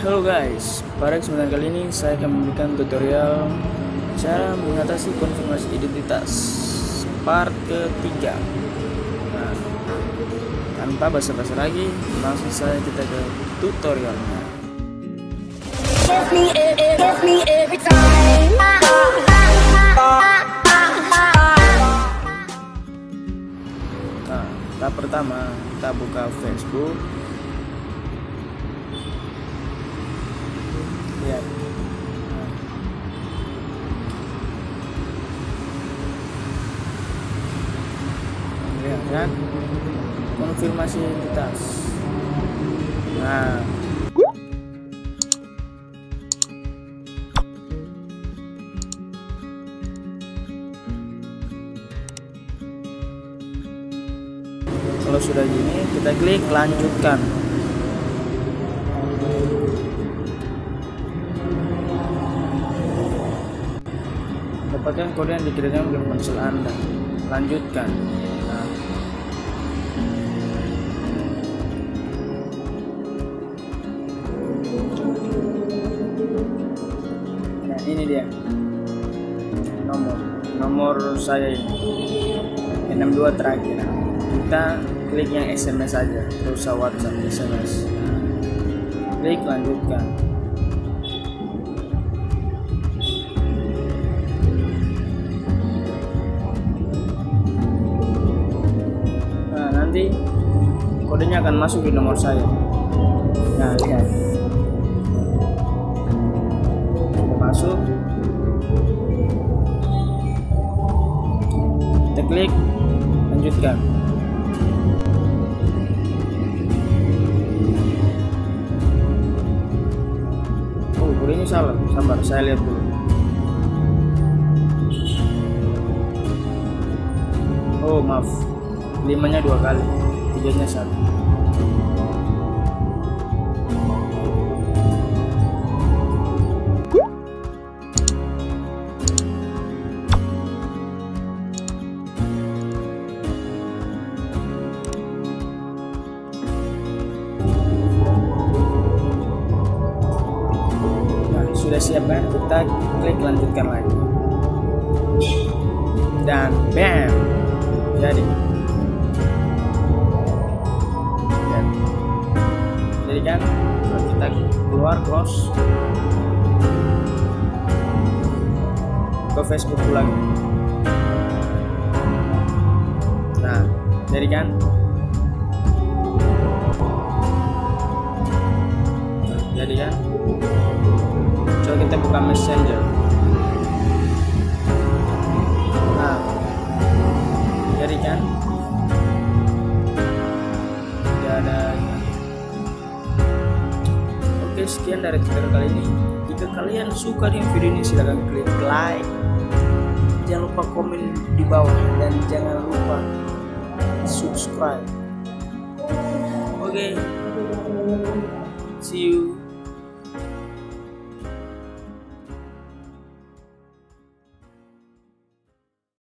Halo guys, pada kesempatan kali ini saya akan memberikan tutorial cara mengatasi konfirmasi identitas part ketiga. Nah, tanpa basa-basi lagi, langsung saja kita ke tutorialnya. Nah, tahap pertama kita buka Facebook. Lihat. Lihat konfirmasi identitas. Nah, kalau sudah gini kita klik lanjutkan. Dapatkan kode yang dikirimkan ke ponsel Anda. Lanjutkan. Nah. Nah, ini dia nomor saya ini. 62 terakhir. Kita klik yang SMS saja, terus WhatsApp SMS. Klik lanjutkan. Nanti kodenya akan masuk di nomor saya. Nah, lihat. Masuk. Kita klik lanjutkan. Oh, kodenya salah. Sabar, saya lihat dulu. Oh, maaf. 5-nya 2 kali, 3-nya 1. Nah, sudah siap kan? Kita klik lanjutkan lagi. Dan bam, jadi. Kan kita keluar, close, ke Facebook lagi. Nah, jadi kan coba kita buka Messenger. Nah, jadi kan tidak ada. Sekian dari tutorial kali ini. Jika kalian suka dengan video ini, silahkan klik like, jangan lupa komen di bawah, dan jangan lupa subscribe. Oke. See you.